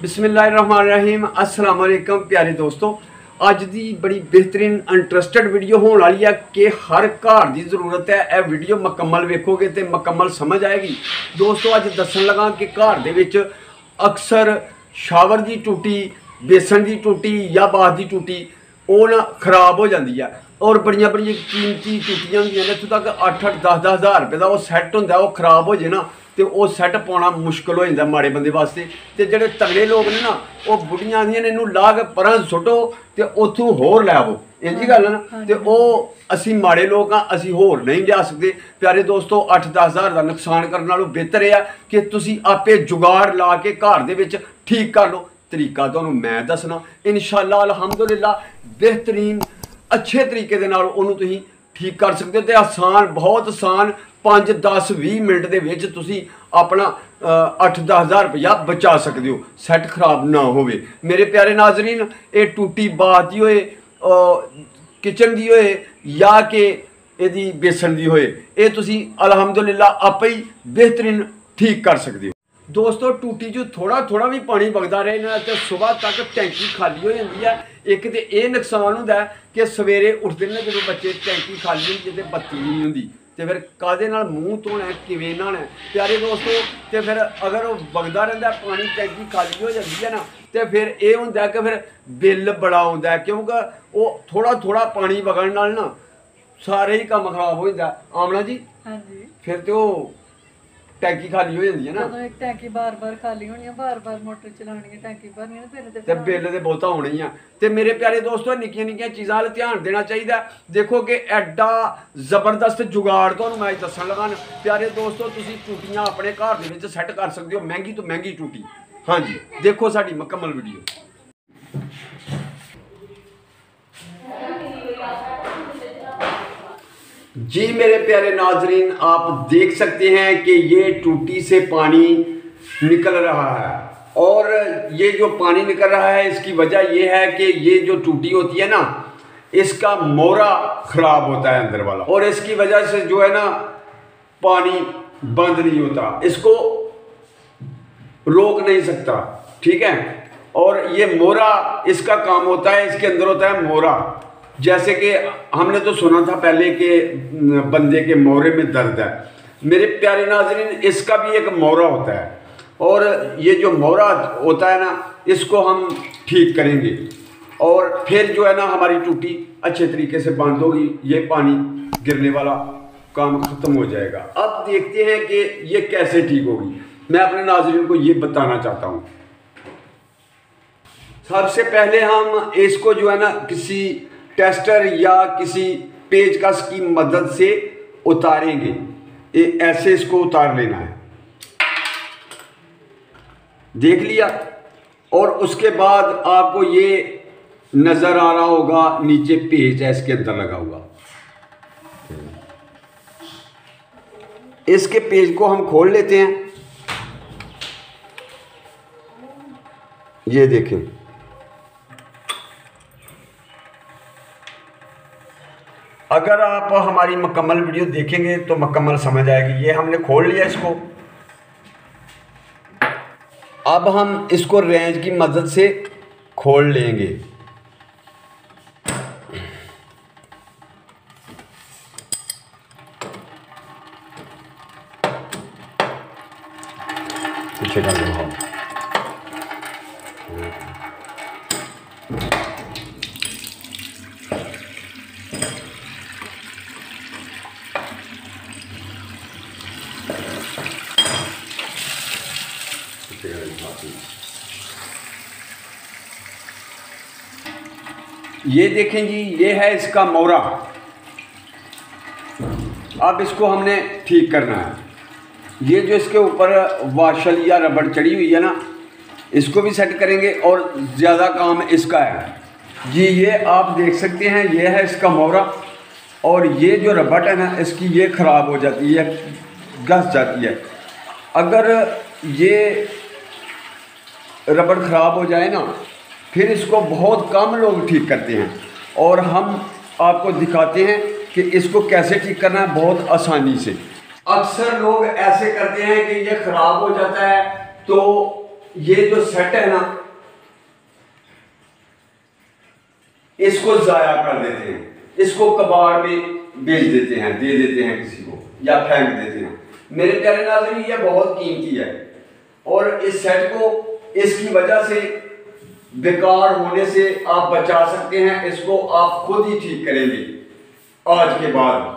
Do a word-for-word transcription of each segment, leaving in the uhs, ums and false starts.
बिस्मिल्लाहिर्रहमानिर्रहीम। अस्सलाम वालेकुम प्यारे दोस्तों, अज की बड़ी बेहतरीन इंट्रस्टिड वीडियो होने वाली है कि हर घर की जरूरत है। यह वीडियो मुकम्मल वेखोगे तो मुकम्मल समझ आएगी। दोस्तों अज दसन लगा कि घर दे विच अक्सर शावर की टूटी, बेसन की टूटी या बाथ की टूटी वो ना खराब हो जाती है और बड़िया बड़िया कीमती टूटियां होंगे। इतों तक अठ अठ दस दस हज़ार रुपये का वो सैट होंगे, वो खराब हो जाए ना तो वह सैट पाना मुश्किल हो जाता माड़े बंदे वास्ते। तो जो तगड़े लोग ने ना वो बुढ़िया आदि ने इनू ला के पर सुटो तो उतों होर लैवो, इंजी गल है ना। तो वह असी माड़े लोग हाँ, असी होर नहीं लिया सकते। प्यारे दोस्तों अठ दस हज़ार का नुकसान करने वालों बेहतर है कि तुसी आपे जुगाड़ ला के घर दे विच ठीक कर लो। तरीका तुहानू मैं दसना, इंशाअल्लाह अल्हम्दुलिल्लाह बेहतरीन अच्छे तरीके दे नाल उहनू तुसीं ठीक कर सकते हो। तो आसान, बहुत आसान, पाँच दस भी मिनट के विच तुसीं अपना अठ दस हज़ार रुपया बचा सकते हो, सैट खराब ना हो। मेरे प्यारे नाजरीन, ये टूटी बाथ की होए, किचन की होए या कि इहदी बेसन की होए, ये तुसीं अल्हम्दुलिल्लाह आपे ही बेहतरीन ठीक कर सकते हो। दोस्तों टूटी जो थोड़ा थोड़ा भी पानी बगदा रहे तो सुबह तक टैंकी खाली हो जाती है। एक तो यह नुकसान होता है कि सवेरे उठते हैं जो बच्चे टैंकी खाली होती तो बत्ती नहीं होती, तो फिर कादे नाल मूँह धोना किवें नहाना। प्यारे दोस्तों तो फिर अगर वह बगदा रहा पानी टैंकी खाली हो जाती है ना तो फिर यह होंगे कि फिर बिल बड़ा आता है, क्योंकि वो थोड़ा थोड़ा पानी बगड़न नाल ना सारे ही काम खराब हो जाता है। आमना जी, हाँ जी, फिर तो टैंकी खाली हो जाती है ना। तो एक टैंकी बार बार खाली होनी है, बार बार मोटर चलानी है, टैंकी भरनी है, बिल ते बिल ते बहुता होना ही है। ते मेरे प्यारे दोस्तों निक्कियां निक्कियां चीज़ां पर ध्यान देना चाहिए। देखो कि एड्डा जबरदस्त जुगाड़ तुहानूं मैं दस्सन लगा। प्यारे दोस्तों तुसीं टूटियां अपने घर दे विच सैट कर सकते हो, महंगी तो महंगी टूटी। हाँ जी, देखो साडी मुकम्मल वीडियो। जी मेरे प्यारे नाजरीन, आप देख सकते हैं कि ये टूटी से पानी निकल रहा है और ये जो पानी निकल रहा है इसकी वजह ये है कि ये जो टूटी होती है ना इसका मोरा ख़राब होता है अंदर वाला, और इसकी वजह से जो है ना पानी बंद नहीं होता, इसको रोक नहीं सकता, ठीक है। और ये मोरा इसका काम होता है, इसके अंदर होता है मोरा। जैसे कि हमने तो सुना था पहले कि बंदे के मोहरे में दर्द है। मेरे प्यारे नाजरीन इसका भी एक मोहरा होता है और ये जो मोहरा होता है ना इसको हम ठीक करेंगे और फिर जो है ना हमारी टूटी अच्छे तरीके से बंद होगी, ये पानी गिरने वाला काम ख़त्म हो जाएगा। अब देखते हैं कि ये कैसे ठीक होगी। मैं अपने नाजरीन को ये बताना चाहता हूँ। सबसे पहले हम इसको जो है ना किसी टेस्टर या किसी पेचकस की मदद से उतारेंगे। ये ऐसे इसको उतार लेना है, देख लिया। और उसके बाद आपको ये नज़र आ रहा होगा नीचे पेच है इसके अंदर लगा हुआ, इसके पेच को हम खोल लेते हैं। ये देखें, अगर आप हमारी मुकम्मल वीडियो देखेंगे तो मुकम्मल समझ आएगी। ये हमने खोल लिया इसको, अब हम इसको रेंज की मदद से खोल लेंगे। ये देखें जी, ये है इसका मोरा। अब इसको हमने ठीक करना है। ये जो इसके ऊपर वाशल या रबड़ चढ़ी हुई है ना इसको भी सेट करेंगे और ज़्यादा काम इसका है जी। ये आप देख सकते हैं, ये है इसका मोरा और ये जो रबड़ है ना इसकी ये ख़राब हो जाती है, घस जाती है। अगर ये रबड़ ख़राब हो जाए ना फिर इसको बहुत कम लोग ठीक करते हैं और हम आपको दिखाते हैं कि इसको कैसे ठीक करना है बहुत आसानी से। अक्सर लोग ऐसे करते हैं कि ये ख़राब हो जाता है तो ये जो सेट है ना इसको जाया कर देते हैं, इसको कबाड़ में बेच देते हैं, दे देते हैं किसी को या फेंक देते हैं। मेरे प्यारे नाज़रीन ये बहुत कीमती है और इस सेट को इसकी वजह से बेकार होने से आप बचा सकते हैं, इसको आप खुद ही ठीक करेंगे। आज के बाद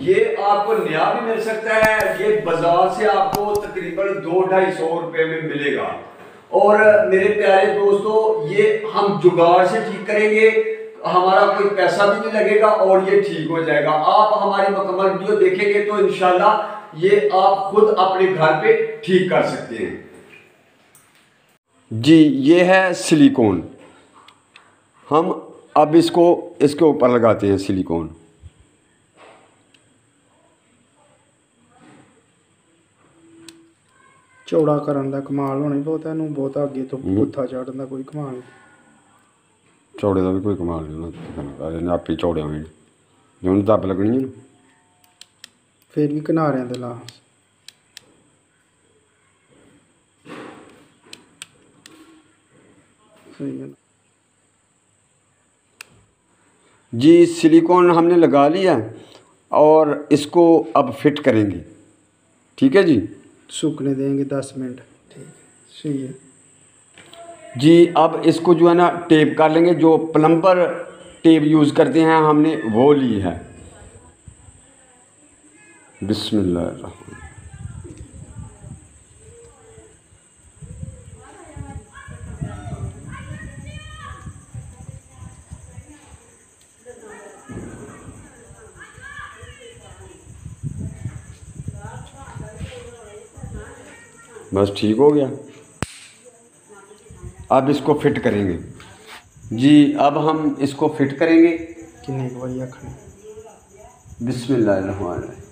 ये आपको नया भी मिल सकता है, ये बाजार से आपको तकरीबन दो ढाई सौ रुपये में मिलेगा। और मेरे प्यारे दोस्तों ये हम जुगाड़ से ठीक करेंगे, हमारा कोई पैसा भी नहीं लगेगा और ये ठीक हो जाएगा। आप हमारी मुकम्मल वीडियो देखेंगे तो इंशाल्लाह ये आप खुद अपने घर पे ठीक कर सकते हैं। जी ये है सिलिकॉन, हम अब इसको इसके ऊपर लगाते हैं सिलिकॉन। चौड़ा करने का कमाल होना पौता है, बहुत आगे तो पुत्था चाढ़न का कोई कमाल नहीं, चौड़े का भी कोई कमाल नहीं। आप ही चौड़े होने जो दब लगनी है फिर भी किनारे दे ला। जी सिलिकॉन हमने लगा लिया और इसको अब फिट करेंगे। ठीक है जी, सूखने देंगे दस मिनट। ठीक सही है जी। अब इसको जो है ना टेप कर लेंगे, जो प्लम्बर टेप यूज़ करते हैं हमने वो ली है। बिस्मिल्लाह बस ठीक हो गया। अब इसको फिट करेंगे जी, अब हम इसको फिट करेंगे। किन्ने को बढ़िया खड़े बिस्मिल्लाहिर्रहमानिर्रहीम।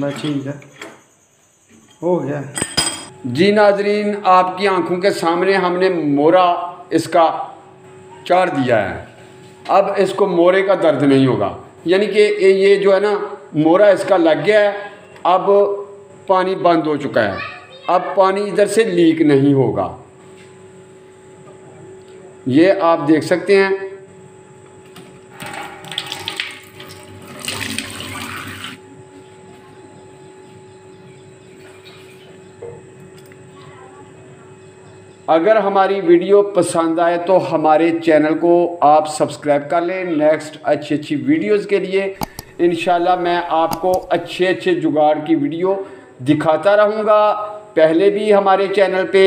बस ठीक है, हो गया जी। नाजरीन आपकी आंखों के सामने हमने मोरा इसका चार दिया है, अब इसको मोरे का दर्द नहीं होगा, यानी कि ये जो है ना मोरा इसका लग गया है। अब पानी बंद हो चुका है, अब पानी इधर से लीक नहीं होगा, ये आप देख सकते हैं। अगर हमारी वीडियो पसंद आए तो हमारे चैनल को आप सब्सक्राइब कर लें। नेक्स्ट अच्छी अच्छी वीडियोस के लिए इंशाल्लाह मैं आपको अच्छे अच्छे जुगाड़ की वीडियो दिखाता रहूँगा। पहले भी हमारे चैनल पे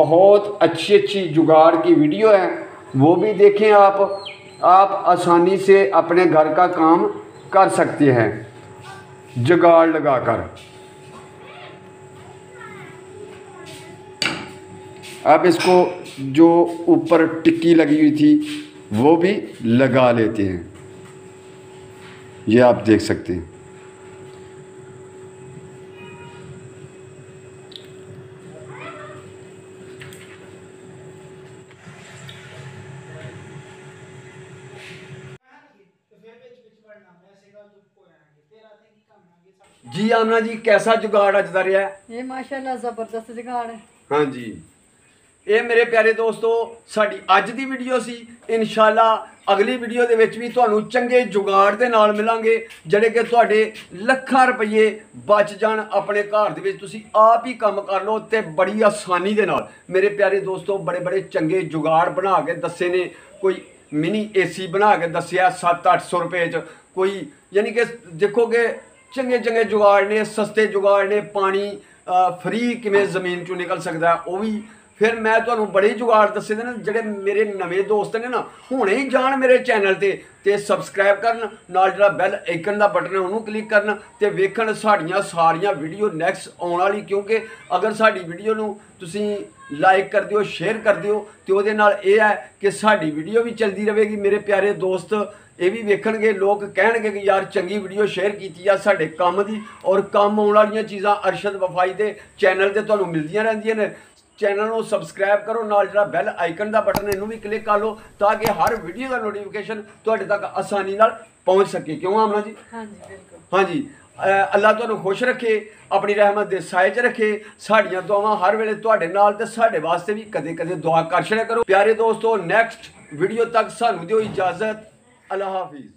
बहुत अच्छी अच्छी जुगाड़ की वीडियो हैं, वो भी देखें आप आप आसानी से अपने घर का काम कर सकते हैं जुगाड़ लगाकर। अब इसको जो ऊपर टिक्की लगी हुई थी वो भी लगा लेते हैं, ये आप देख सकते हैं। जी आमना जी कैसा जुगाड़ अजदा रहा है? ये माशाल्लाह जबरदस्त जुगाड़ है। हाँ जी ये मेरे प्यारे दोस्तों साड़ी आज दी वीडियो सी। इंशाल्लाह अगली वीडियो दे विच वी तुहानू चंगे जुगाड़ दे नाल मिलांगे, जिहड़े कि तुहाडे लखां रुपये बच जाण। अपने घर दे विच तुसीं आप ही काम कर लो ते बड़ी आसानी दे नाल। मेरे प्यारे दोस्तों बड़े बड़े चंगे जुगाड़ बना के दस्से ने, कोई मिनी एसी बना के दस्सिया सत्त अट्ठ सौ रुपये च, कोई यानी कि देखो कि चंगे चंगे जुगाड़ ने, सस्ते जुगाड़ ने। पानी फ्री किवें जमीन चों निकल सकता है वह भी। फिर मैं तो बड़े जुगाड़ दस्से दे न, जेडे मेरे नवें दोस्त ने ना हुणे ही जान मेरे चैनल ते ते सब्सक्राइब करन, नाल जेहड़ा बैल आइकन दा बटन है उन्होंने क्लिक करन ते वेखन साड़ियाँ सारियां वीडियो नेक्स्ट आने वाली। क्योंकि अगर साड़ी वीडियो नू तुसीं लाइक कर दिओ, शेयर कर दिओ, ते ओहदे नाल एह है कि साड़ी वीडियो भी चलदी रहेगी। मेरे प्यारे दोस्त ये भी वेखणगे लोग कहणगे कि यार चंगी वीडियो शेयर की आ साडे काम की और काम आने वाली चीज़ा अरशद वफाई के चैनल से तुहानूं मिलदियां रहिंदियां ने। चैनल को सबसक्राइब करो, नाल जिहड़ा बैल आइकन का बटन इनू भी क्लिक कर लो ताकि हर वीडियो का नोटिफिकेशन तुहाडे तक आसानी नाल पहुँच सके। क्यों आमना जी? हाँ जी बिल्कुल। हाँ जी, अल्लाह तुहानूं खुश रखे, अपनी रहमत दे साए च रखे। साड़ियाँ दुआवां हर वेले तुहाडे नाल ते साडे वास्ते भी कदे कदे दुआ कर छड़िया करो। प्यारे दोस्तों, नैक्सट वीडियो तक सानूं दिओ इजाजत। अल्लाह हाफिज़।